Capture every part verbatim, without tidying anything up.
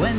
when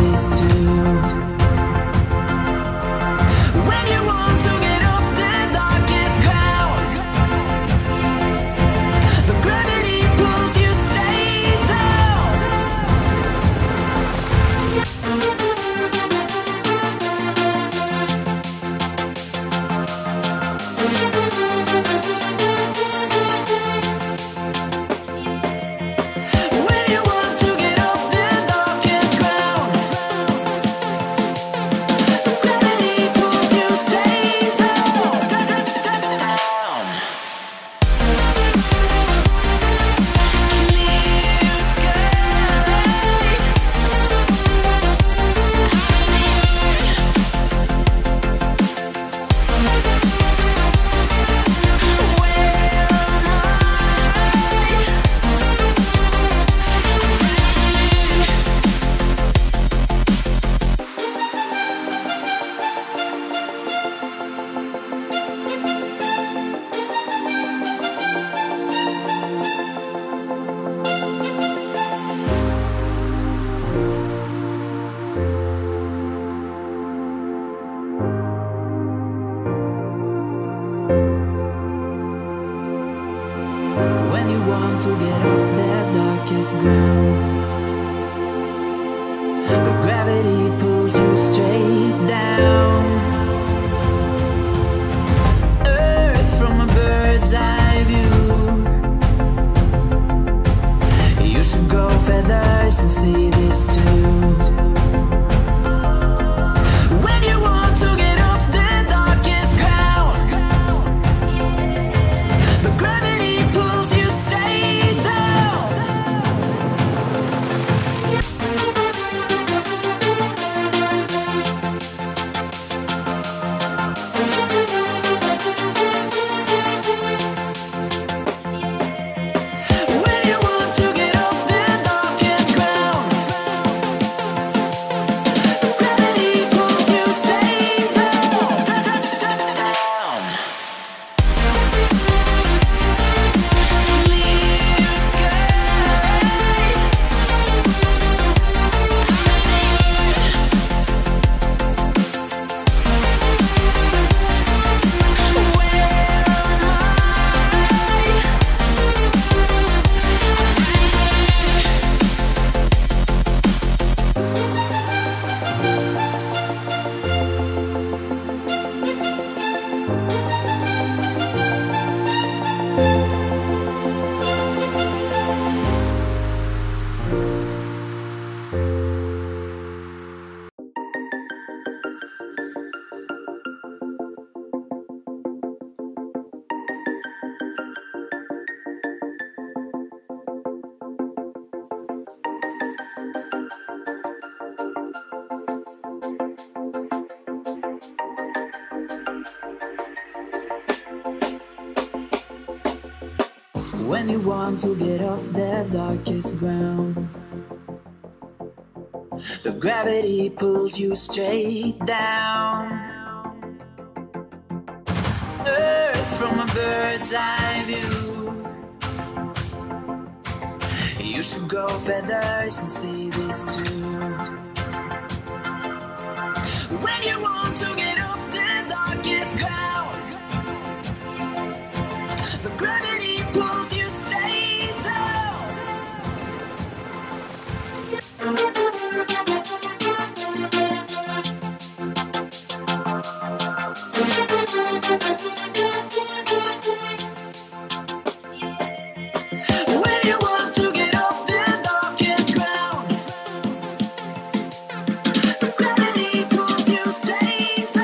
this too. When you want to get off the darkest ground, but gravity pulls you straight down. Earth from a bird's eye view. You should grow feathers and see this too. When you want to get off the darkest ground, but gravity pulls you straight down. Earth from a bird's eye view. You should grow feathers and see this too. When you want to get off the darkest ground, but gravity pulls you straight down. Gravity pulls you straight down.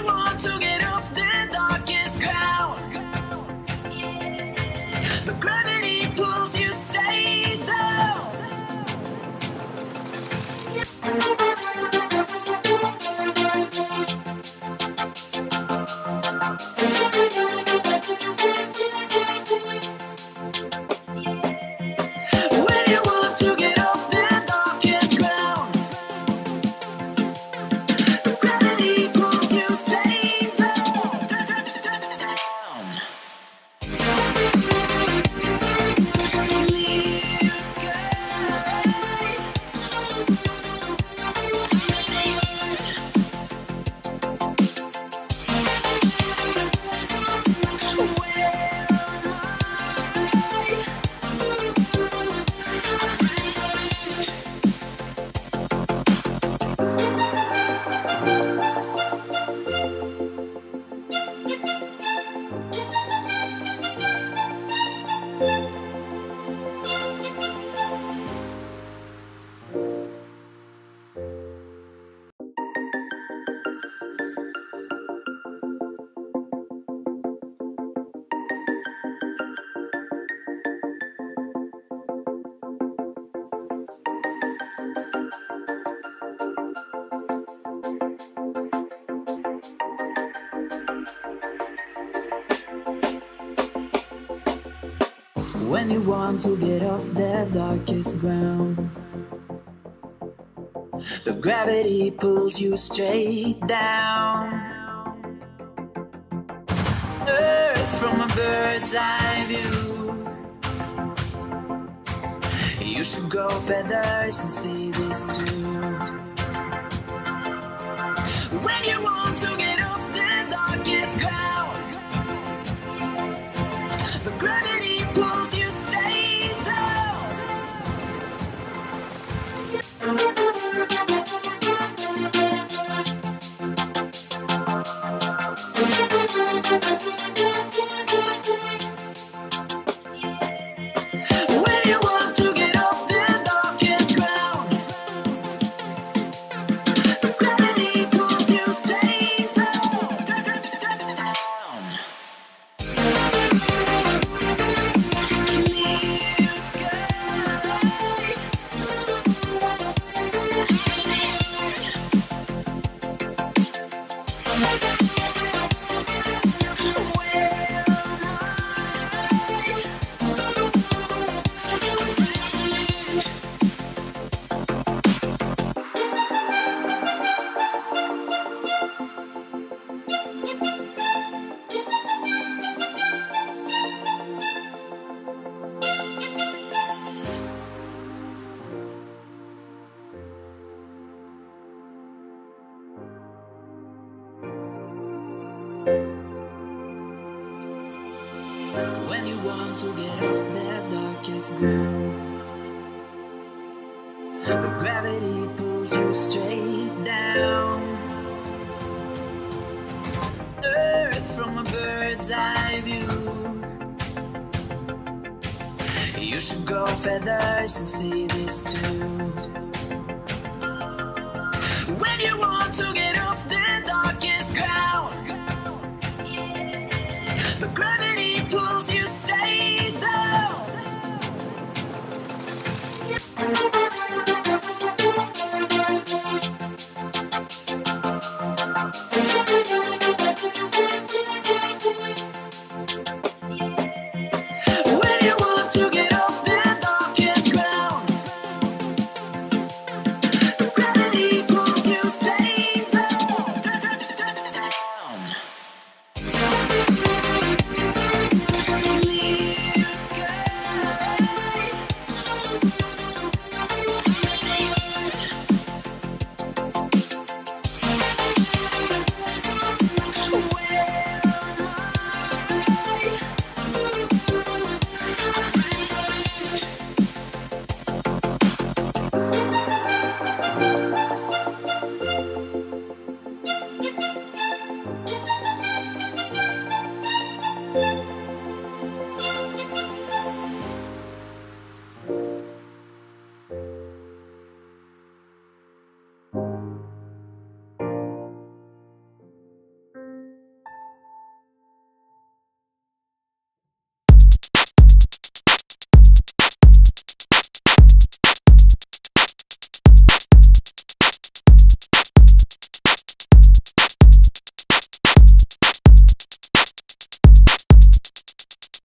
want to get off the darkest ground, but gravity pulls you straight down. When you want to get off the darkest ground, but gravity pulls you straight down. Earth from a bird's eye view, you should grow feathers and see this too. When you want to get off the darkest ground, but gravity pulls you when you want to get off the darkest ground, but gravity pulls you straight down. Earth from a bird's eye view, you should grow feathers and see this too.